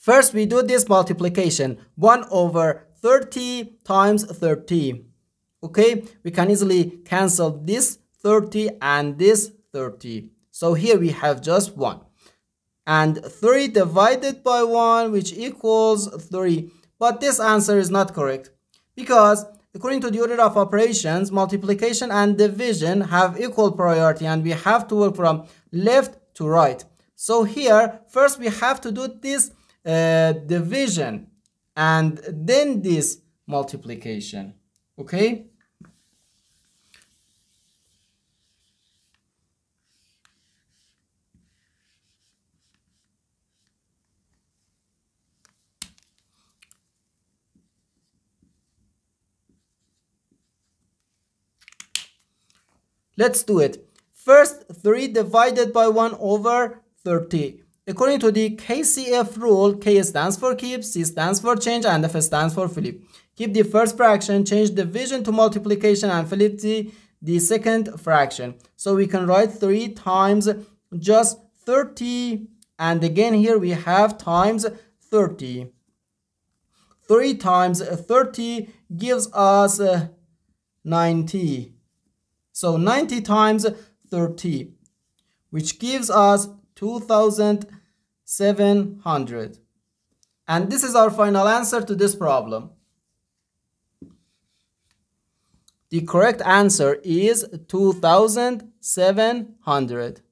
First, we do this multiplication, 1 over 30 times 30. Okay, we can easily cancel this 30 and this 30. So here we have just 1. And 3 divided by 1, which equals 3. But this answer is not correct, because according to the order of operations, multiplication and division have equal priority, and we have to work from left to right. So here, first we have to do this division, and then this multiplication. Okay? Let's do it. First, 3 divided by 1 over 30. According to the KCF rule, K stands for keep, C stands for change, and F stands for flip. Keep the first fraction, change division to multiplication, and flip the second fraction. So we can write 3 times just 30, and again here we have times 30. 3 times 30 gives us 90. So 90 times 30, which gives us 2,700. And this is our final answer to this problem. The correct answer is 2,700.